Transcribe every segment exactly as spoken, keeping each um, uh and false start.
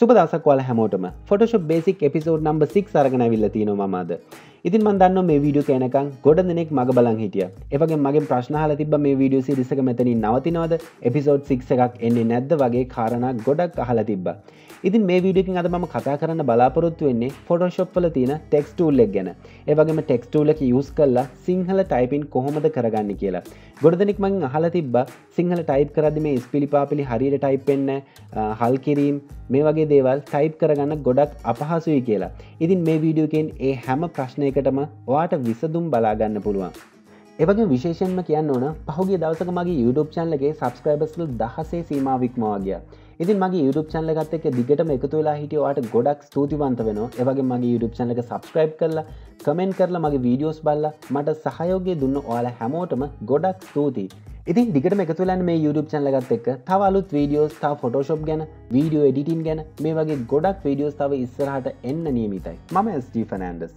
සුබ දවසක් ඔයාලා හැමෝටම Photoshop Basic episode number six අරගෙන අවිල්ලා තියෙනවා මම අද. ඉතින් මම දන්නවා මේ වීඩියෝ එක එනකන් ගොඩ දෙනෙක් මග බලන් හිටියා. ඒ වගේම මගෙන් ප්‍රශ්න අහලා තිබ්බා මේ වීඩියෝ series එක මෙතනින් නවතිනවද? episode six එකක් එන්නේ නැද්ද වගේ කාරණා ගොඩක් අහලා තිබ්බා. ඉතින් මේ වීඩියෝ එකෙන් අද මම කතා කරන්න බලාපොරොත්තු වෙන්නේ Photoshop වල තියෙන text tool එක ගැන. ඒ වගේම text tool එක use කරලා සිංහල typing කොහොමද කරගන්නේ කියලා. ගොඩ දෙනෙක් මගෙන් අහලා තිබ්බා සිංහල type කරද්දි මේ ස්පිලි පාපිලි හරියට type වෙන්නේ නැහැ. හල් කිරීම මේ වගේ දේවල් ටයිප් කරගන්න ගොඩක් අපහසුයි කියලා. ඉතින් මේ වීඩියෝ එකෙන් ඒ හැම ප්‍රශ්නයකටම ඔයාට විසඳුම් බලා ගන්න පුළුවන්. ඒ වගේම විශේෂයෙන්ම කියන්න ඕන පහුගිය දවසක මගේ YouTube channel එකේ subscribers වල දහසේ සීමාව ඉක්මවා ගියා. ඉතින් මගේ YouTube channel එකත් එක්ක දිගටම එකතු වෙලා හිටිය ඔයාට ගොඩක් ස්තුතිවන්ත වෙනවා. ඒ වගේම මගේ YouTube channel එක subscribe කරලා, comment කරලා මගේ videos බලලා මට සහයෝගය දුන්න ඔයාලා හැමෝටම ගොඩක් ස්තුතියි. ඉතින් දිගටම එකතු වෙලා ඉන්න මේ YouTube channel එකත් එක්ක තව අලුත් videos, තව Photoshop ගැන, video editing ගැන මේ වගේ ගොඩක් videos තව ඉස්සරහට එන්න නියමිතයි. මම S D Fernandez.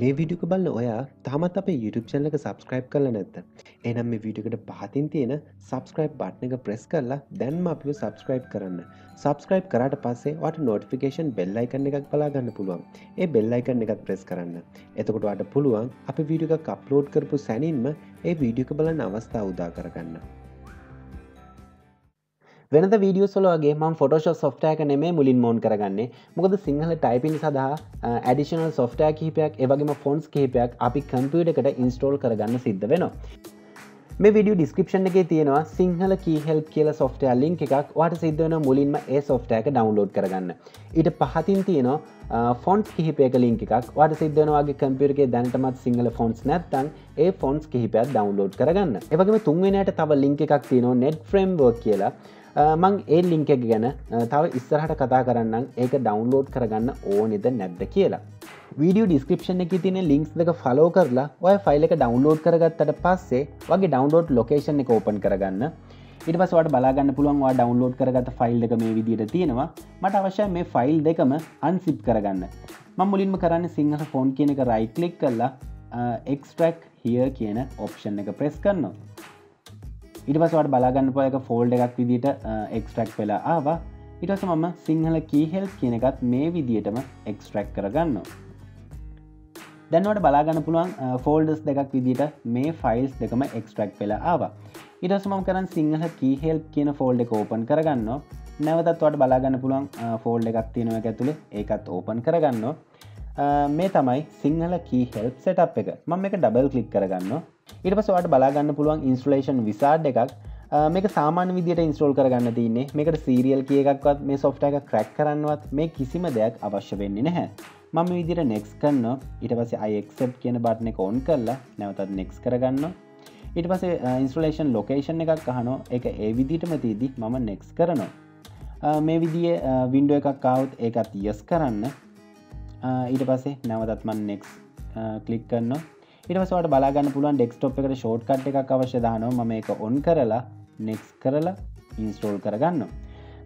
මේ video එක බලලා ඔයා තාමත් අපේ YouTube channel එක subscribe කරලා නැත්නම් එහෙනම් මේ video එකට පහතින් තියෙන subscribe button එක press කරලා දැන්ම අපිව subscribe කරන්න. subscribe කරාට පස්සේ ඔයාට notification bell icon එකක් බලා ගන්න පුළුවන්. ඒ bell icon එකත් press කරන්න. එතකොට ඔයාට පුළුවන් අපේ video එකක් upload කරපු සැනින්ම A video එක බලන්න අවස්ථාව උදා කරගන්න. වෙනද වීඩියෝස් වල වගේ මම Photoshop software එක නෙමෙයි මුලින්ම ඕන් කරගන්නේ. මොකද සිංහල ටයිපින් සඳහා additional software කිහිපයක්, ඒ වගේම fonts කිහිපයක් අපි computer එකට install කරගන්න සිද්ධ වෙනවා. මේ video description එකේ තියෙනවා සිංහල key help කියලා software link එකක්. ඔයාට සිද්ධ වෙනවා මුලින්ම ඒ software එක download කරගන්න. ඊට පහතින් තියෙනවා ෆොන්ට්ස් කිහිපයක link එකක්. ඔයාට සිද්ධ වෙනවා වගේ computer එකේ දැනටමත් සිංහල fonts නැත්නම් ඒ fonts කිහිපයක් download කරගන්න. ඒ වගේම තුන්වෙනියට තව link එකක් තියෙනවා net framework කියලා. මම ඒ link එක ගැන තව ඉස්සරහට කතා කරන්නම්. ඒක download කරගන්න ඕනේද නැද්ද කියලා. video description එකේ තියෙන links දෙක follow කරලා ඔය file එක download කරගත්තට පස්සේ වගේ download location එක open කරගන්න. ඊට පස්සේ ඔයාලට බලා ගන්න පුළුවන් ඔයා ඩවුන්ලෝඩ් කරගත්ත ෆයිල් එක මේ විදිහට තියෙනවා. මට අවශ්‍යයි මේ ෆයිල් දෙකම unzip කරගන්න. මම මුලින්ම කරන්නේ සිංහල ෆොන්ට් කියන එක right click කරලා extract here කියන option එක press කරනවා. ඊට පස්සේ ඔයාලට බලා ගන්න පුළුවන් එක fold එකක් විදිහට extract වෙලා ආවා. ඊට පස්සේ මම සිංහල key help කියන එකත් මේ විදිහටම extract කරගන්නවා. දැන් ඔයාලට බලා ගන්න පුළුවන් folders දෙකක් විදිහට මේ files දෙකම extract වෙලා ආවා. ඊට පස්සේ මම කරන් සිංහල key help කියන ෆෝල්ඩර් එක ඕපන් කරගන්නවා. නැවතත් ඔයාලට බලා ගන්න පුළුවන් ෆෝල්ඩර් එකක් තියෙනවා ඒක ඇතුලේ. ඒකත් ඕපන් කරගන්නවා. මේ තමයි සිංහල key help setup එක. මම මේක ඩබල් ක්ලික් කරගන්නවා. ඊට පස්සේ ඔයාලට බලා ගන්න පුළුවන් installation wizard එකක්. මේක සාමාන්‍ය විදියට install කරගන්න තියෙන්නේ. මේකට serial key එකක්වත් මේ software එක crack කරන්නවත් මේ කිසිම දෙයක් අවශ්‍ය වෙන්නේ නැහැ. මම මේ විදියට next කරනවා. ඊට පස්සේ I accept කියන button එක on කරලා නැවතත් next කරගන්නවා. ඊට පස්සේ installation location එකක් අහනවා. ඒක ඒ විදිහටම තියදී මම next කරනවා. මේ විදිහේ window එකක් ආවොත් ඒකත් yes කරන්න. ඊට පස්සේ නැවතත් මම next click කරනවා. ඊට පස්සේ ඔයාලට බලා ගන්න පුළුවන් desktop එකට shortcut එකක් අවශ්‍ය දානවා. මම ඒක on කරලා next කරලා install කරගන්නවා.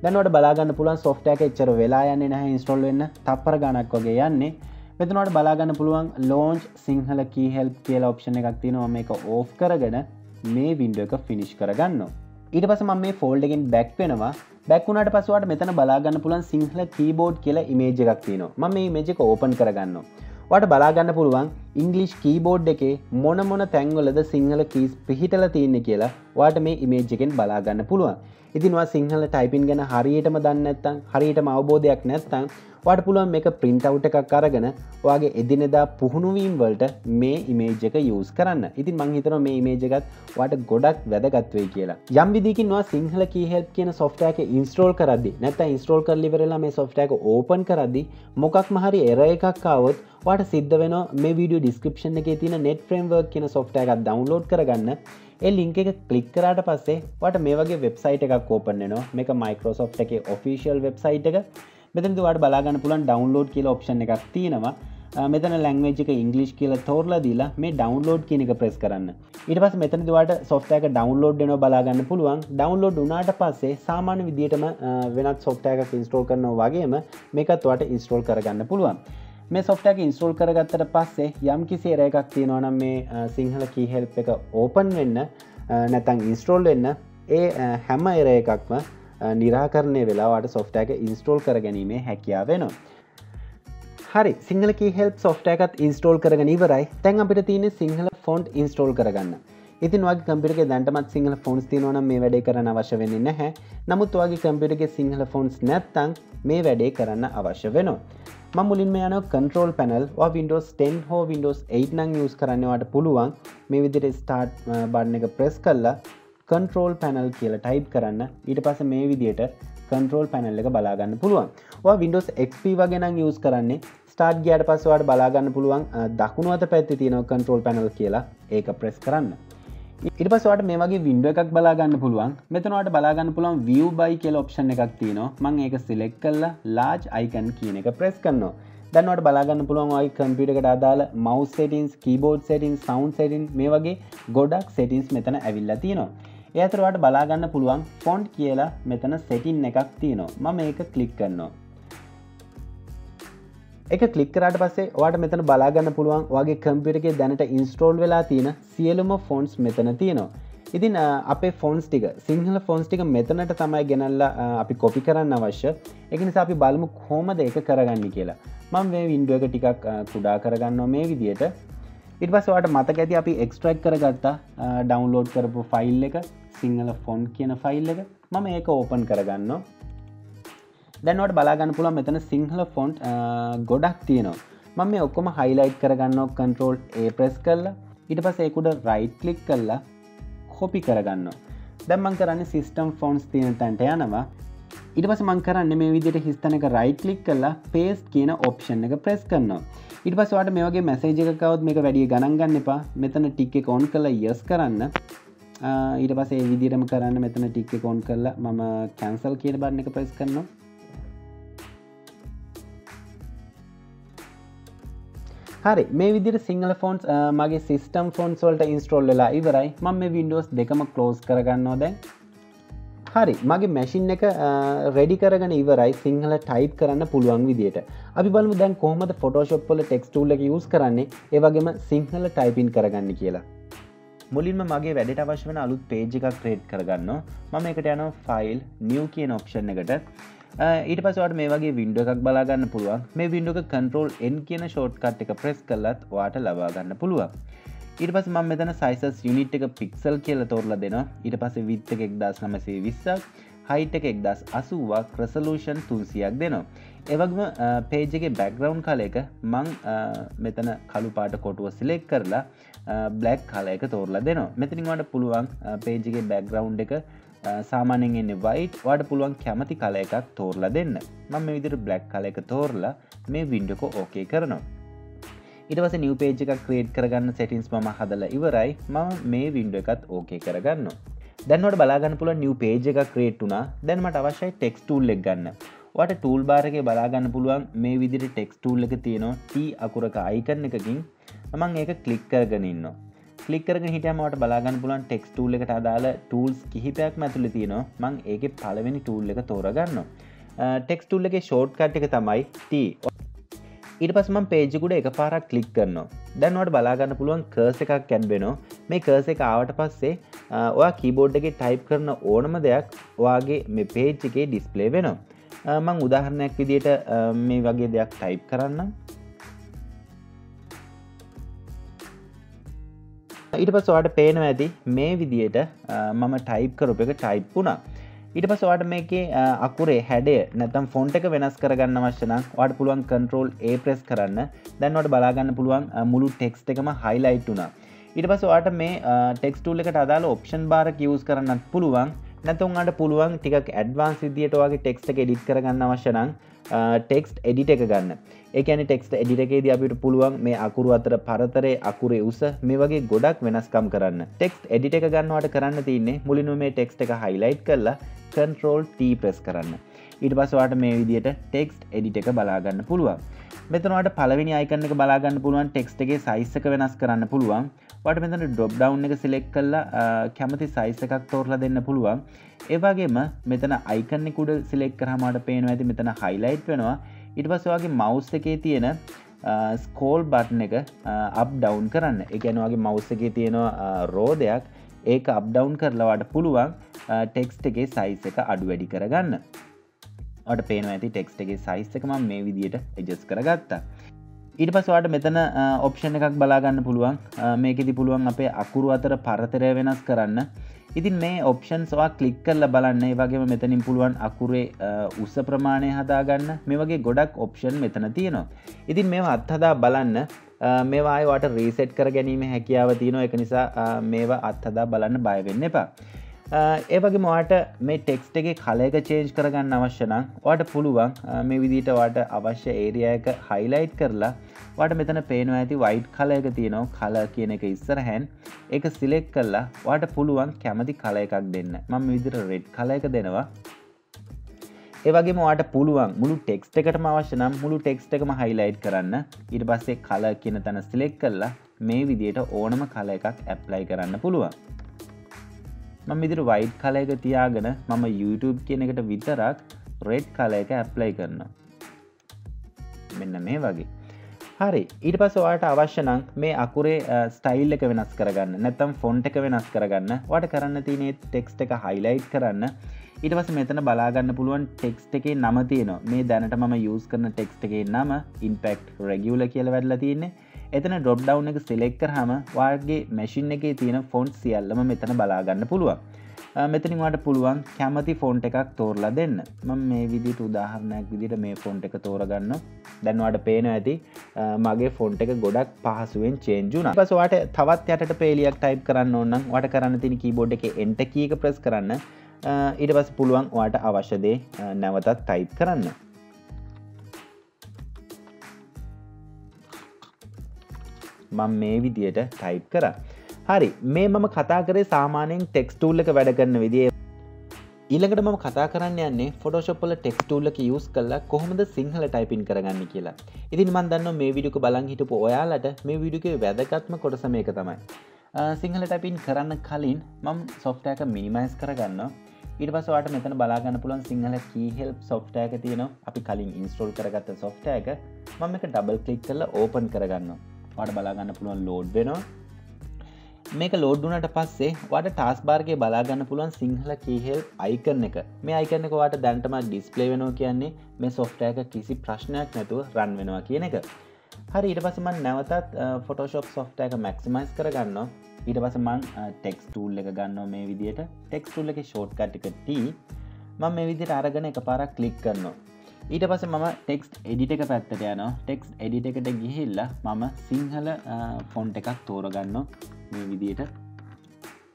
දැන් ඔයාලට බලා ගන්න පුළුවන් software එක එච්චර වෙලා යන්නේ නැහැ install වෙන්න. තප්පර ගණක් වගේ යන්නේ. මෙතන ඔයාලට බලා ගන්න පුළුවන් launch සිංහල key help කියලා option එකක් තියෙනවා. මේක off කරගෙන මේ window එක finish කරගන්නවා. ඊට පස්සේ මම මේ fold එකෙන් back වෙනවා. back වුණාට පස්සේ ඔයාලට මෙතන බලා ගන්න පුළුවන් සිංහල keyboard කියලා image එකක් තියෙනවා. මම මේ image එක open කරගන්නවා. ඔයාලට බලා ගන්න පුළුවන් English keyboard එකේ මොන මොන තැන්වලද සිංහල keys පිහිටලා තියෙන්නේ කියලා ඔයාලට මේ image එකෙන් බලා ගන්න පුළුවන්. ඉතින් ඔයා සිංහල typing ගැන හරියටම දන්නේ නැත්නම් හරියටම අවබෝධයක් නැත්නම් ඔයාට පුළුවන් මේක print out එකක් අරගෙන ඔයාගේ එදිනෙදා පුහුණු වීම් වලට මේ image එක use කරන්න. ඉතින් මම හිතනවා මේ image එකත් ඔයාට ගොඩක් වැදගත් වෙයි කියලා. යම් විදිහකින් ඔයා සිංහල key help කියන software එක install කරද්දි නැත්නම් install කරලා ඉවරලා මේ software එක open කරද්දි මොකක්ම හරි error එකක් ආවොත් ඔයාට සිද්ධ වෙනවා මේ video description එකේ තියෙන net framework කියන software එකක් download කරගන්න. ඒ link එක click කරාට පස්සේ ඔයාට මේ වගේ website එකක් open වෙනවා. මේක Microsoft එකේ official website එක. මෙතනදී ඔයාලට බලා ගන්න පුළුවන් download කියලා option එකක් තියෙනවා. මෙතන language එක English කියලා තෝරලා දීලා මේ download කියන එක press කරන්න. ඊට පස්සේ මෙතනදී ඔයාලට software එක download වෙනවා බලා ගන්න පුළුවන්. download වුණාට පස්සේ සාමාන්‍ය විදියටම වෙනත් software එකක් install කරනවා වගේම මේකත් ඔයාලට install කරගන්න පුළුවන්. මේ software එක install කරගත්තට පස්සේ යම්කිසි error එකක් තියෙනවා නම් මේ සිංහල key help එක open වෙන්න නැත්නම් install වෙන්න ඒ හැම error එකක්ම निराकरणे वेला वाट सॉफ्टवेयर එක install කරගැනීමේ හැකියාව වෙනවා. හරි සිංහල key help software එකත් install කරගෙන ඉවරයි. දැන් අපිට තියෙන්නේ සිංහල font install කරගන්න. ඉතින් ඔයාගේ computer එකේ දැනටමත් සිංහල fonts තියෙනවා නම් මේ වැඩේ කරන්න අවශ්‍ය වෙන්නේ නැහැ. නමුත් ඔයාගේ computer එකේ සිංහල fonts නැත්නම් මේ වැඩේ කරන්න අවශ්‍ය වෙනවා. මම මුලින්ම යනවා control panel. ඔයා Windows ten හෝ Windows eight නම් use කරන්න ඔයාට පුළුවන්. මේ විදිහට start button එක press කරලා control panel කියලා type කරන්න. ඊට පස්සේ මේ විදිහට control panel එක බලා ගන්න පුළුවන්. ඔයා Windows X P වගේ නම් use කරන්නේ start ගියාට පස්සේ ඔයාට බලා ගන්න පුළුවන් දකුණු අත පැත්තේ තියෙන control panel කියලා ඒක press කරන්න. ඊට පස්සේ ඔයාට මේ වගේ window එකක් බලා ගන්න පුළුවන්. මෙතන ඔයාට බලා ගන්න පුළුවන් view by කියලා option එකක් තියෙනවා. මම ඒක select කරලා large icon කියන එක press කරනවා. දැන් ඔයාට බලා ගන්න පුළුවන් ඔයගේ computer එකට අදාළ mouse settings, keyboard settings, sound settings මේ වගේ ගොඩක් settings මෙතන ඇවිල්ලා තියෙනවා. ඒ අතර ඔයාට බලා ගන්න පුළුවන් font කියලා මෙතන setting එකක් තියෙනවා. මම මේක click කරනවා. ඒක click කරාට පස්සේ ඔයාට මෙතන බලා ගන්න පුළුවන් ඔයාගේ computer එකේ දැනට install වෙලා තියෙන සියලුම fonts මෙතන තියෙනවා. ඉතින් අපේ fonts ටික සිංහල fonts ටික මෙතනට තමයි ගෙනල්ලා අපි copy කරන්න අවශ්‍ය. ඒක නිසා අපි බලමු කොහොමද ඒක කරගන්නේ කියලා. මම මේ window එක ටිකක් කුඩා කරගන්නවා මේ විදියට. ඊට පස්සේ ඔයාට මතක ඇති අපි extract කරගත්තා download කරපු file එක. සිංහල ෆොන්ට් කියන ෆයිල් එක මම ඒක ඕපන් කරගන්නවා. දැන් ඔයාලට බලා ගන්න පුළුවන් මෙතන සිංහල ෆොන්ට් ගොඩක් තියෙනවා. මම මේ ඔක්කොම highlight කරගන්නවා control A press කරලා ඊට පස්සේ ඒක උඩ right click කරලා copy කරගන්නවා. දැන් මම කරන්නේ system fonts තියෙන තැනට යනවා. ඊට පස්සේ මම කරන්නේ මේ විදිහට හිස්තන එක right click කරලා paste කියන option එක press කරනවා. ඊට පස්සේ ඔයාලට මේ වගේ message එකක් આવොත් මේක වැඩි ගණන් ගන්න එපා. මෙතන tick එක on කරලා yes කරන්න. ඊට පස්සේ මේ විදිහටම කරන්න මෙතන ටික් එක ඔන් කරලා මම cancel කියන බටන් එක press කරනවා. හරි මේ විදිහට සිංහල fonts මගේ system fonts වලට install වෙලා ඉවරයි. මම මේ Windows දෙකම close කරගන්නවා දැන්. හරි මගේ machine එක ready කරගෙන ඉවරයි සිංහල type කරන්න පුළුවන් විදිහට. අපි බලමු දැන් කොහොමද Photoshop වල text tool එක use කරන්නේ ඒ වගේම සිංහල typing කරගන්නේ කියලා. මුලින්ම මගේ වැඩට අවශ්‍ය වෙන අලුත් page එකක් create කරගන්නවා. මම ඒකට යනවා file new කියන option එකට. ඊට පස්සේ ඔයාලට මේ වගේ window එකක් බලා ගන්න පුළුවන්. මේ window එක control N කියන shortcut එක press කළාත් ඔයාලට ලබා ගන්න පුළුවන්. ඊට පස්සේ මම මෙතන sizes unit එක pixel කියලා තෝරලා දෙනවා. ඊට පස්සේ width එක one nine two zero ක්, height එක one thousand eighty ක්, resolution three hundred ක් දෙනවා. ඒ වගේම page එකේ background color එක මම මෙතන කළු පාට කොටුව select කරලා black color එක තෝරලා දෙනවා. මෙතනින් ඔයාලට පුළුවන් page එකේ background එක සාමාන්‍යයෙන් එන්නේ white. ඔයාලට පුළුවන් කැමති color එකක් තෝරලා දෙන්න. මම මේ විදිහට black color එක තෝරලා මේ window එක okay කරනවා. ඊට පස්සේ new page එකක් create කරගන්න settings මම හදලා ඉවරයි. මම මේ window එකත් okay කරගන්නවා. දැන් ඔයාලට බලා ගන්න පුළුවන් new page එකක් create වුණා. දැන් මට අවශ්‍යයි text tool එක ගන්න. ඔයාලට tool bar එකේ බලා ගන්න පුළුවන් මේ විදිහට text tool එක තියෙනවා. T අකුරක icon එකකින් මම ඒක click කරගෙන ඉන්නවා. click කරගෙන හිටියම ඔයාලට බලා ගන්න පුළුවන් text tool එකට අදාළ tools කිහිපයක්ම ඇතුළේ තියෙනවා. මම ඒකේ පළවෙනි tool එක තෝරගන්නවා. text tool එකේ shortcut එක තමයි T. ඊට පස්සේ මම page එක උඩ එකපාරක් click කරනවා. දැන් ඔයාලට බලා ගන්න පුළුවන් cursor එකක් ඇඩ් වෙනවා. මේ cursor එක ආවට පස්සේ ඔයා keyboard එකේ type කරන ඕනම දෙයක් ඔයාගේ මේ page එකේ display වෙනවා. මම උදාහරණයක් විදිහට මේ වගේ දෙයක් type කරන්නම්. ඊට පස්සේ ඔයාලට පේනවා ඇති මේ විදියට මම ටයිප් කරපු එක ටයිප් වුණා. ඊට පස්සේ ඔයාලට මේකේ අකුරේ හැඩය නැත්නම් ෆොන්ට් එක වෙනස් කරගන්න අවශ්‍ය නම් ඔයාලට පුළුවන් control A press කරන්න. දැන් ඔයාලට බලා ගන්න පුළුවන් මුළු ටෙක්ස්ට් එකම highlight වුණා. ඊට පස්සේ ඔයාලට මේ text tool එකට අදාළ option bar එක use කරන්නත් පුළුවන්. නැත්නම් ඔයාලට පුළුවන් ටිකක් advanced විදියට ඔයාගේ text එක edit කරගන්න අවශ්‍ය නම් text edit එක ගන්න. ඒ කියන්නේ text edit එකේදී අපිට පුළුවන් මේ අකුරු අතර පරතරේ අකුරේ උස මේ වගේ ගොඩක් වෙනස්කම් කරන්න. text edit එක ගන්නවට කරන්න තියෙන්නේ මුලින්ම මේ text එක highlight කරලා control T press කරන්න. ඊට පස්සේ ඔයාලට මේ විදියට text edit එක බලා ගන්න පුළුවන්. මෙතන ඔයාලට පළවෙනි icon එක බලා ගන්න පුළුවන් text එකේ size එක වෙනස් කරන්න පුළුවන්. ඔයාලට මෙතන drop down එක select කරලා කැමති size එකක් තෝරලා දෙන්න පුළුවන්. ඒ වගේම මෙතන icon එක උඩ select කරාම ඔයාලට පේනවා ඇති මෙතන highlight වෙනවා. ඊට පස්සේ ඔයාගේ mouse එකේ තියෙන scroll button එක up down කරන්න. ඒ කියන්නේ ඔයාගේ mouse එකේ තියෙන රෝදයක් ඒක up down කරලවට පුළුවන් ටෙක්ස්ට් එකේ size එක අඩු වැඩි කරගන්න. ඔයාලට පේනවා ඇති ටෙක්ස්ට් එකේ size එක මම මේ විදියට adjust කරගත්තා. ඊට පස්සේ ඔයාලට මෙතන option එකක් බලා ගන්න පුළුවන්. මේකෙදි පුළුවන් අපේ අකුරු අතර පරතරය වෙනස් කරන්න. ඉතින් මේ options ඔයා click කරලා බලන්න. ඒ වගේම මෙතනින් පුළුවන් අකුරේ උස ප්‍රමාණය හදා ගන්න. මේ වගේ ගොඩක් option මෙතන තියෙනවා. ඉතින් මේවා අත්හදා බලන්න. මේවා ආයෙ ඔයාලට reset කර ගැනීම හැකියාව තියෙනවා. ඒක නිසා මේවා අත්හදා බලන්න බය වෙන්න එපා. ඒ වගේම ඔයාලට මේ ටෙක්ස්ට් එකේ color එක change කරගන්න අවශ්‍ය නම් ඔයාලට පුළුවන් මේ විදිහට ඔයාලට අවශ්‍ය area එක highlight කරලා ඔයාලට මෙතන පේනවා ඇති white color එක තියෙනවා color කියන එක ඉස්සරහින් ඒක select කරලා ඔයාලට පුළුවන් කැමති color එකක් දෙන්න මම මේ විදිහට red color එක දෙනවා ඒ වගේම ඔයාලට පුළුවන් මුළු text එකටම අවශ්‍ය නම් මුළු text එකම highlight කරන්න ඊට පස්සේ color කියන තැන select කරලා මේ විදිහට ඕනම color එකක් apply කරන්න පුළුවන් මම විතර white color එක තියාගෙන මම YouTube කියන එකට විතරක් red color එක apply කරනවා. මෙන්න මේ වගේ. හරි. ඊට පස්සේ ඔයාලට අවශ්‍ය නම් මේ අකුරේ style එක වෙනස් කරගන්න. නැත්නම් font එක වෙනස් කරගන්න. ඔයාලට කරන්න තියෙන්නේ text එක highlight කරන්න. ඊට පස්සේ මෙතන බලා ගන්න පුළුවන් text එකේ නම තියෙනවා. මේ දැනට මම use කරන text එකේ නම impact regular කියලා වැදලා තියෙන්නේ. එතන drop down එක select කරාම ඔයාගේ machine එකේ තියෙන font සියල්ලම මෙතන බලා ගන්න පුළුවන්. මෙතනින් ඔයාට පුළුවන් කැමති font එකක් තෝරලා දෙන්න. මම මේ විදිහට උදාහරණයක් විදිහට මේ font එක තෝරගන්නවා. දැන් ඔයාට පේනවා ඇති මගේ font එක ගොඩක් පහසුවෙන් change වුණා. ඊපස්සේ ඔයාට තවත් යටට පේලියක් type කරන්න ඕන නම් ඔයාට කරන්න තියෙන keyboard එකේ enter key එක press කරන්න. ඊට පස්සේ පුළුවන් ඔයාට අවශ්‍ය දේ නැවතත් type කරන්න. මම මේ විදියට ටයිප් කරා. හරි මේ මම කතා කරේ සාමාන්‍යයෙන් ටෙක්ස්ට් ටූල් එක වැඩ කරන විදිය. ඊළඟට මම කතා කරන්න යන්නේ Photoshop වල ටෙක්ස්ට් ටූල් එක යූස් කරලා කොහොමද සිංහල ටයිපින් කරගන්නේ කියලා. ඉතින් මම දන්නවා මේ වීඩියෝ එක බලන් හිටපු ඔයාලට මේ වීඩියෝ එකේ වැදගත්ම කොටස මේක තමයි. සිංහල ටයිපින් කරන්න කලින් මම software එක minimize කරගන්නවා. ඊට පස්සේ ඔයාලට මෙතන බලා ගන්න පුළුවන් සිංහල key help software එක තියෙනවා. අපි කලින් install කරගත්ත software එක මම එක double click කරලා open කරගන්නවා. ඔයාලට බලා ගන්න පුළුවන් load වෙනවා. මේක load වුණාට පස්සේ ඔයාලට task bar එකේ බලා ගන්න පුළුවන් සිංහල key help icon එක. මේ icon එක ඔයාලට දැන් තමයි display වෙනවා කියන්නේ මේ software එක කිසි ප්‍රශ්නයක් නැතුව run වෙනවා කියන එක. හරි ඊට පස්සේ මම නැවතත් Photoshop software එක maximize කරගන්නවා. ඊට පස්සේ මම text tool එක ගන්නවා මේ විදියට. text tool එකේ shortcut එක T. මම මේ විදියට අරගෙන එකපාරක් click කරනවා. ඊට පස්සේ මම ටෙක්ස්ට් එඩිට් එක පැත්තට යනවා ටෙක්ස්ට් එඩිට් එකට ගිහිල්ලා මම සිංහල ෆොන්ට් එකක් තෝරගන්නවා මේ විදියට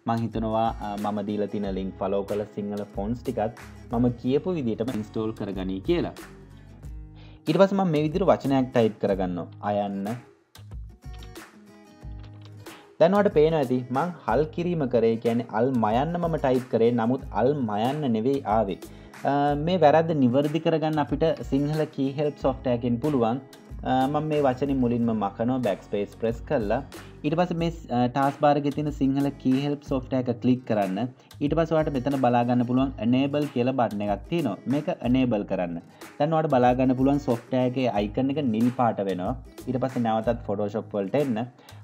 මම හිතනවා මම දීලා තියෙන link follow කරලා සිංහල ෆොන්ට්ස් ටිකත් මම කියපු විදියටම install කරගනි කියලා ඊට පස්සේ මම මේ විදියට වචනයක් type කරගන්නවා අයන්න දැන් ඔයාලට පේනවා ඇති මම හල් කිරීම කරේ කියන්නේ අල් මයන්න මම type කරේ නමුත් අල් මයන්න නෙවෙයි ආවේ මේ වැරද්ද නිවැරදි කරගන්න අපිට සිංහල key help software එකෙන් පුළුවන් මම මේ වචනේ මුලින්ම මකනවා backspace press කරලා ඊට පස්සේ මේ task bar එකේ තියෙන සිංහල key help software එක click කරන්න ඊට පස්සේ ඔයාලට මෙතන බලා ගන්න පුළුවන් enable කියලා බටන් එකක් තියෙනවා මේක enable කරන්න දැන් ඔයාලට බලා ගන්න පුළුවන් software එකේ icon එක නිල් පාට වෙනවා ඊට පස්සේ නැවතත් Photoshop වලට එන්න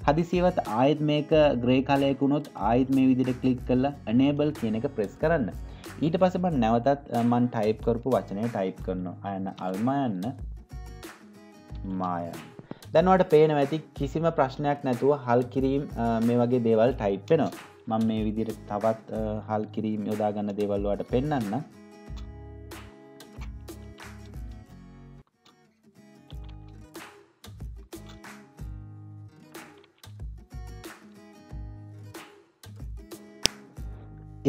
හදිසියෙවත් ආයෙත් මේක grey color එක උනොත් ආයෙත් මේ විදිහට click කරලා enable කියන එක press කරන්න ඊට පස්සේ මම නැවතත් මම ටයිප් කරපු වචනේ ටයිප් කරනවා අයන්න අල්මයන්න මාය දැන් ඔයාලට පේනවා ඇති කිසිම ප්‍රශ්නයක් නැතුව හල් කිරීම මේ වගේ දේවල් ටයිප් වෙනවා මම මේ විදිහට තවත් හල් කිරීම යොදා ගන්න දේවල් ඔයාලට පෙන්නන්න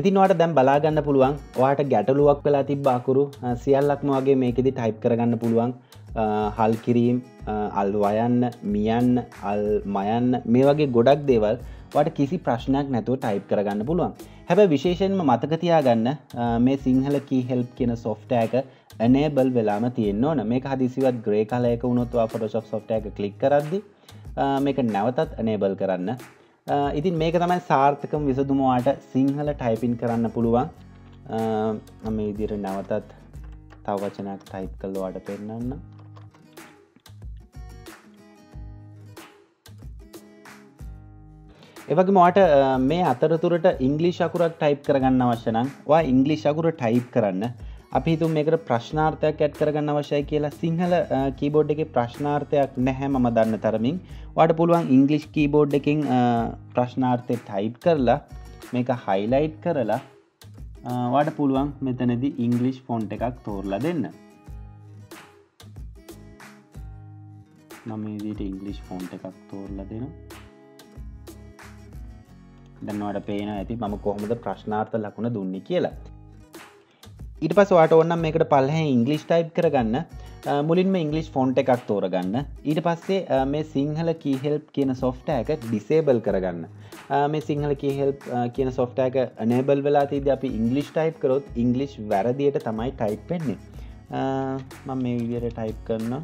ඉතින් ඔයාලට දැන් බලා ගන්න පුළුවන් ඔයාලට ගැටලුවක් වෙලා තිබ්බ අකුරු සියල්ලක්ම වගේ මේකෙදි ටයිප් කරගන්න පුළුවන් හල් කිරීම අල් වයන්න මියන්න අල් මයන්න මේ වගේ ගොඩක් දේවල් ඔයාලට කිසි ප්‍රශ්නයක් නැතුව ටයිප් කරගන්න පුළුවන් හැබැයි විශේෂයෙන්ම මතක තියාගන්න මේ සිංහල key help කියන software එක enable වෙලාම තියෙන්න ඕන මේක හදිසියෙවත් grey color එක වුණොත් ඔයා Photoshop software එක click කරද්දි මේක නැවතත් enable කරන්න ඉතින් මේක තමයි සාර්ථකම විසඳුම ඔයාලට සිංහල ටයිපින් කරන්න පුළුවන් මම මේ විදිහට නැවතත් තව වචනයක් ටයිප් කරලා ඔයාලට පෙන්නන්න එවැගේම ඔයාට මේ අතරතුරට ඉංග්‍රීසි අකුරක් ටයිප් කරගන්න අවශ්‍ය නම් ඔයා ඉංග්‍රීසි අකුර ටයිප් කරන්න අපි හිතමු මේකට ප්‍රශ්නාර්ථයක් ඇඩ් කරගන්න අවශ්‍යයි කියලා සිංහල කීබෝඩ් එකේ ප්‍රශ්නාර්ථයක් නැහැ මම දන්න තරමින් ඔයාට පුළුවන් ඉංග්‍රීසි කීබෝඩ් එකෙන් ප්‍රශ්නාර්ථය ටයිප් කරලා මේක highlight කරලා ඔයාට පුළුවන් මෙතනදී ඉංග්‍රීසි font එකක් තෝරලා දෙන්න මම මේ විදිහට ඉංග්‍රීසි font එකක් තෝරලා දෙනවා දැන් ඔයාලට පේනවා ඇති මම කොහොමද ප්‍රශ්නාර්ථ ලකුණ දුන්නේ කියලා ඊට පස්සේ ඔයාලට ඕන නම් මේකට පල්ලෙහාන් ඉංග්‍රීසි ටයිප් කරගන්න මුලින්ම ඉංග්‍රීසි font එකක් තෝරගන්න ඊට පස්සේ මේ සිංහල key help කියන software එක disable කරගන්න මේ සිංහල key help කියන software එක enable වෙලා තියදී අපි ඉංග්‍රීසි ටයිප් කරොත් ඉංග්‍රීසි වැරදියට තමයි ටයිප් වෙන්නේ මම මේ විදිහට ටයිප් කරනවා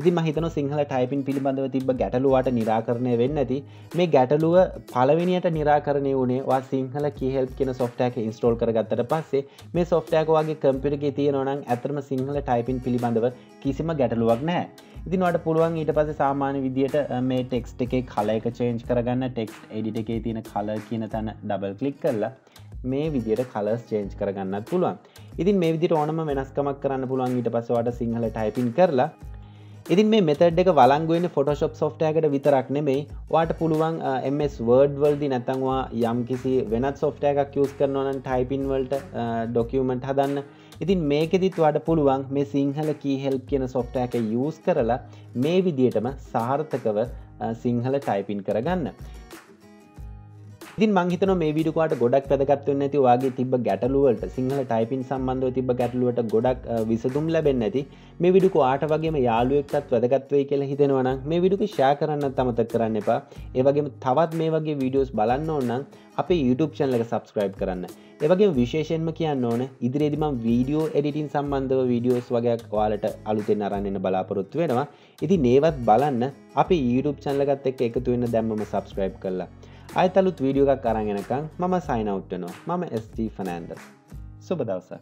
ඉතින් මම හිතනවා සිංහල ටයිපින් පිළිබඳව තිබ්බ ගැටලුව වට निराකරණය වෙන්නේ නැති මේ ගැටලුව පළවෙනියට निराකරණය වුණේ ඔයා සිංහල key help කියන software එක install කරගත්තට පස්සේ මේ software එක ඔයාගේ computer එකේ තියෙනවා නම් ඇත්තටම සිංහල ටයිපින් පිළිබඳව කිසිම ගැටලුවක් නැහැ. ඉතින් ඔයාට පුළුවන් ඊට පස්සේ සාමාන්‍ය විදියට මේ text එකේ color එක change කරගන්න text edit එකේ තියෙන color කියන තැන double click කරලා මේ විදියට colors change කරගන්නත් පුළුවන්. ඉතින් මේ විදියට ඕනම වෙනස්කමක් කරන්න පුළුවන් ඊට පස්සේ ඔයාට සිංහල typing කරලා ඉතින් මේ method එක වළංගු වෙන්නේ Photoshop software එකට විතරක් නෙමෙයි. ඔයාට පුළුවන් MS Word වලදී නැත්නම් ඔයා යම්කිසි වෙනත් software එකක් use කරනවා නම් type in වලට document හදන්න. ඉතින් මේකෙදිත් ඔයාට පුළුවන් මේ සිංහල key help කියන software එක use කරලා මේ විදිහටම සාර්ථකව සිංහල type in කරගන්න. ඉතින් මම හිතනවා මේ වීඩියෝ කාට ගොඩක් වැදගත් වෙන්න ඇති. ඔයාගේ තිබ්බ ගැටලු වලට සිංහල type in සම්බන්ධව තිබ්බ ගැටලු වලට ගොඩක් විසඳුම් ලැබෙන්න ඇති. මේ වීඩියෝ කෝ ආට වගේම යාළුවෙක්ටත් වැදගත් වෙයි කියලා හිතෙනවා නම් මේ වීඩියෝ එක ෂෙයා කරන්නත් අමතක කරන්න එපා. ඒ වගේම තවත් මේ වගේ වීඩියෝස් බලන්න ඕන නම් අපේ YouTube channel එක subscribe කරන්න. ඒ වගේම විශේෂයෙන්ම කියන්න ඕනේ ඉදිරියේදී මම video editing සම්බන්ධව videos වගේක් ඔයාලට අලුතෙන් අරන් එන්න බලාපොරොත්තු වෙනවා. ඉතින් ඒවත් බලන්න අපේ YouTube channel එකත් එක්ක එකතු වෙන්න දැම්මම subscribe කරලා. ආයෙත් අලුත් වීඩියෝ එකක් අරන් එනකන් මම sign out වෙනවා. මම ST Fernandez. සුබ දවසක්.